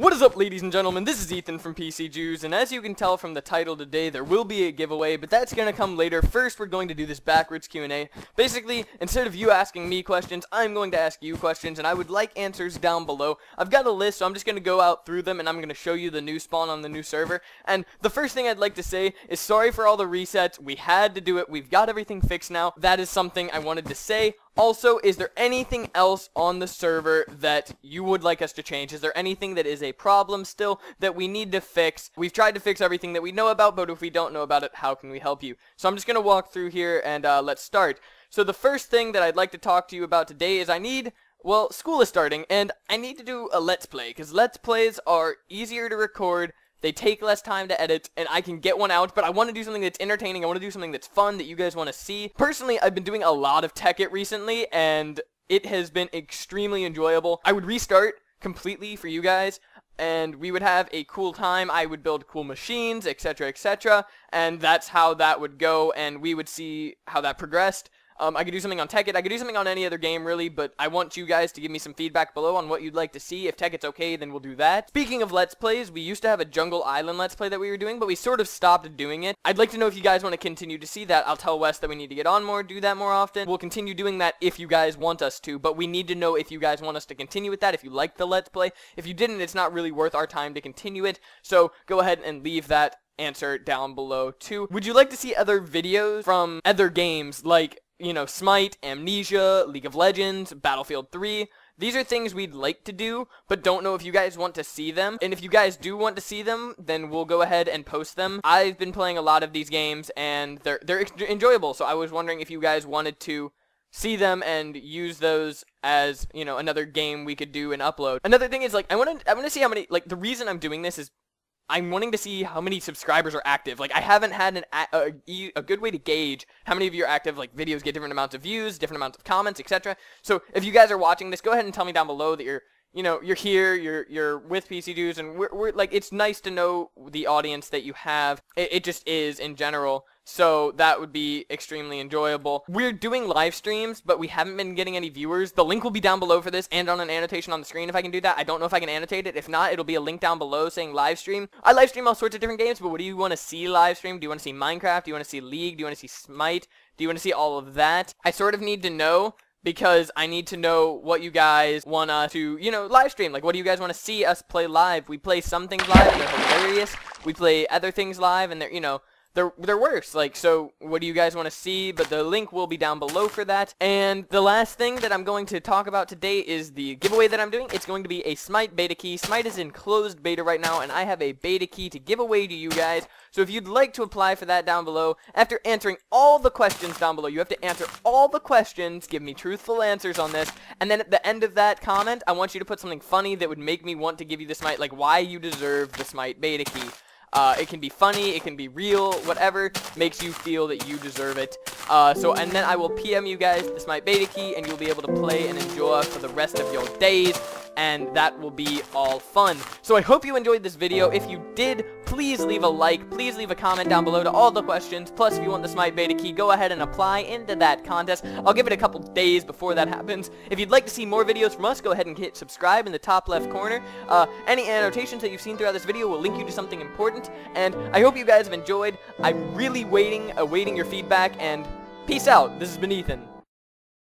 What is up, ladies and gentlemen? This is Ethan from PC Jews, and as you can tell from the title today, there will be a giveaway, but that's going to come later. First, we're going to do this backwards Q&A. Basically, instead of you asking me questions, I'm going to ask you questions, and I would like answers down below. I've got a list, so I'm just going to go out through them, and I'm going to show you the new spawn on the new server. And the first thing I'd like to say is sorry for all the resets. We had to do it. We've got everything fixed now. That is something I wanted to say. Also, is there anything else on the server that you would like us to change? Is there anything that is a problem still that we need to fix? We've tried to fix everything that we know about, but if we don't know about it, how can we help you? So I'm just going to walk through here and let's start. So the first thing that I'd like to talk to you about today is well, school is starting, and I need to do a Let's Play, because Let's Plays are easier to record. They take less time to edit, and I can get one out, but I want to do something that's entertaining. I want to do something that's fun that you guys want to see. Personally, I've been doing a lot of Tekkit recently, and it has been extremely enjoyable. I would restart completely for you guys, and we would have a cool time. I would build cool machines, etc., etc., and that's how that would go, and we would see how that progressed. I could do something on Tekkit. I could do something on any other game, really, but I want you guys to give me some feedback below on what you'd like to see. If Tekkit's okay, then we'll do that. Speaking of Let's Plays, we used to have a Jungle Island Let's Play that we were doing, but we sort of stopped doing it. I'd like to know if you guys want to continue to see that. I'll tell Wes that we need to get on more, do that more often. We'll continue doing that if you guys want us to, but we need to know if you guys want us to continue with that, if you liked the Let's Play. If you didn't, it's not really worth our time to continue it, so go ahead and leave that answer down below, too. Would you like to see other videos from other games, like, you know, Smite, Amnesia, League of Legends, Battlefield 3. These are things we'd like to do, but don't know if you guys want to see them. And if you guys do want to see them, then we'll go ahead and post them. I've been playing a lot of these games, and they're enjoyable, so I was wondering if you guys wanted to see them and use those as, you know, another game we could do and upload. Another thing is, like, I want to see how many, like, the reason I'm doing this is I'm wanting to see how many subscribers are active. Like, I haven't had a good way to gauge how many of you are active. Like, videos get different amounts of views, different amounts of comments, etc. So, if you guys are watching this, go ahead and tell me down below that you're here, you're with PC Dudes, and we're like, it's nice to know the audience that you have. It just is in general. So that would be extremely enjoyable. We're doing live streams, but we haven't been getting any viewers. The link will be down below for this and on an annotation on the screen if I can do that. I don't know if I can annotate it. If not, it'll be a link down below saying live stream. I live stream all sorts of different games, but what do you want to see live stream? Do you want to see MineCraft? Do you want to see League? Do you want to see Smite? Do you want to see all of that? I sort of need to know, because I need to know what you guys want to, you know, live stream. Like, what do you guys want to see us play live? We play some things live, and they're hilarious. We play other things live, and they're, you know, they're worse. Like, so what do you guys want to see? But the link will be down below for that. And the last thing that I'm going to talk about today is the giveaway that I'm doing. It's going to be a Smite beta key. Smite is in closed beta right now, and I have a beta key to give away to you guys. So if you'd like to apply for that down below, after answering all the questions down below, you have to answer all the questions, give me truthful answers on this, and then at the end of that comment, I want you to put something funny that would make me want to give you the Smite, like why you deserve the Smite beta key. It can be funny, it can be real, whatever makes you feel that you deserve it. And then I will PM you guys the Smite beta key, and you'll be able to play and enjoy for the rest of your days, and that will be all fun. So I hope you enjoyed this video. If you did, please leave a like, please leave a comment down below to all the questions. Plus, if you want the Smite beta key, go ahead and apply into that contest. I'll give it a couple days before that happens. If you'd like to see more videos from us, go ahead and hit subscribe in the top left corner. Any annotations that you've seen throughout this video will link you to something important, and I hope you guys have enjoyed. I'm really awaiting your feedback, and peace out. This has been Ethan.